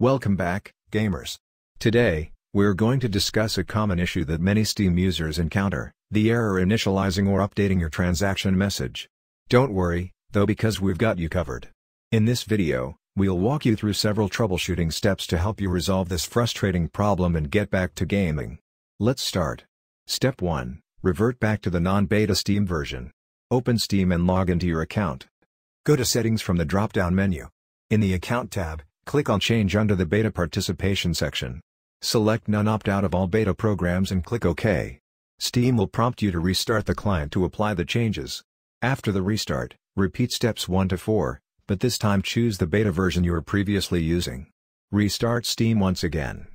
Welcome back, gamers. Today, we're going to discuss a common issue that many Steam users encounter, the error initializing or updating your transaction message. Don't worry, though, because we've got you covered. In this video, we'll walk you through several troubleshooting steps to help you resolve this frustrating problem and get back to gaming. Let's start. Step 1, revert back to the non-beta Steam version. Open Steam and log into your account. Go to Settings from the drop-down menu. In the Account tab, click on Change under the Beta Participation section. Select None opt-out of all beta programs and click OK. Steam will prompt you to restart the client to apply the changes. After the restart, repeat steps 1 to 4, but this time choose the beta version you were previously using. Restart Steam once again.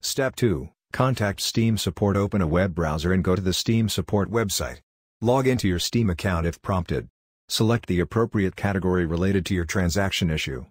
Step 2. Contact Steam Support. Open a web browser and go to the Steam Support website. Log into your Steam account if prompted. Select the appropriate category related to your transaction issue.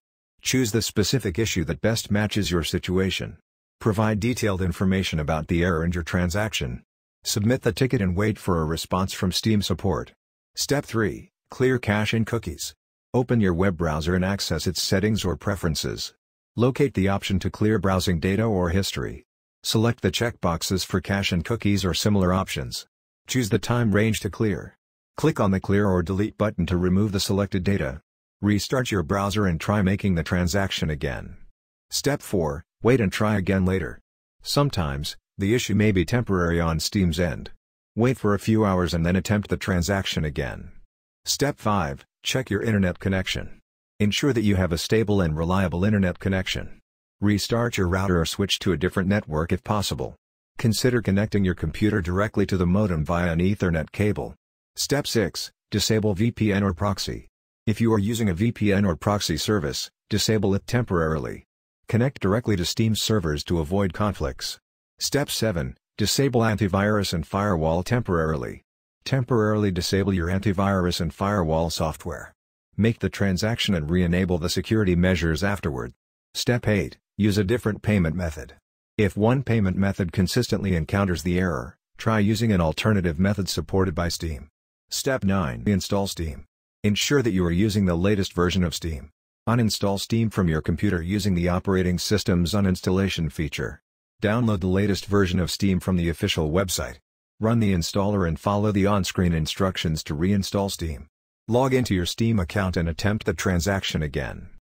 Choose the specific issue that best matches your situation. Provide detailed information about the error and your transaction. Submit the ticket and wait for a response from Steam Support. Step 3. Clear cache and cookies. Open your web browser and access its settings or preferences. Locate the option to clear browsing data or history. Select the checkboxes for cache and cookies or similar options. Choose the time range to clear. Click on the Clear or Delete button to remove the selected data. Restart your browser and try making the transaction again. Step 4, wait and try again later. Sometimes, the issue may be temporary on Steam's end. Wait for a few hours and then attempt the transaction again. Step 5, check your internet connection. Ensure that you have a stable and reliable internet connection. Restart your router or switch to a different network if possible. Consider connecting your computer directly to the modem via an Ethernet cable. Step 6, disable VPN or proxy. If you are using a VPN or proxy service, disable it temporarily. Connect directly to Steam's servers to avoid conflicts. Step 7. Disable antivirus and firewall temporarily. Temporarily disable your antivirus and firewall software. Make the transaction and re-enable the security measures afterward. Step 8. Use a different payment method. If one payment method consistently encounters the error, try using an alternative method supported by Steam. Step 9. Install Steam. Ensure that you are using the latest version of Steam. Uninstall Steam from your computer using the operating system's uninstallation feature. Download the latest version of Steam from the official website. Run the installer and follow the on-screen instructions to reinstall Steam. Log into your Steam account and attempt the transaction again.